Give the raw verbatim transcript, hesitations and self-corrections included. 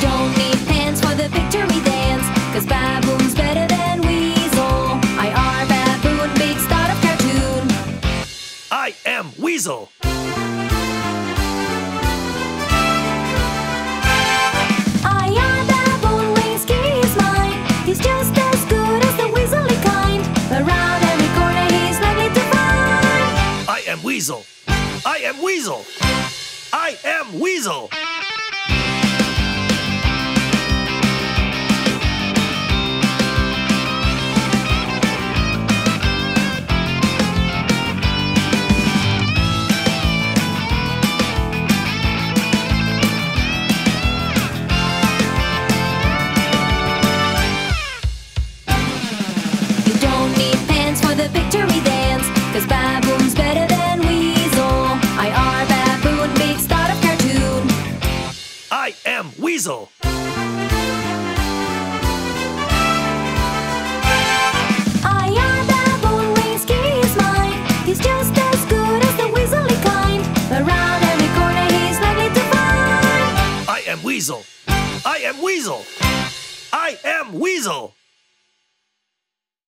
don't need pants for the victory dance, cause Baboon's better than Weasel. I are Baboon, big star of cartoon. I am Weasel. Weasel. I am Weasel. I am Weasel. You don't need pants for the victory dance, cause Baboon's better than I am Weasel. I am Baboon, wing ski is mine. He's just as good as the weaselly kind. Around every corner he's likely to find. I am Weasel. I am Weasel. I am Weasel.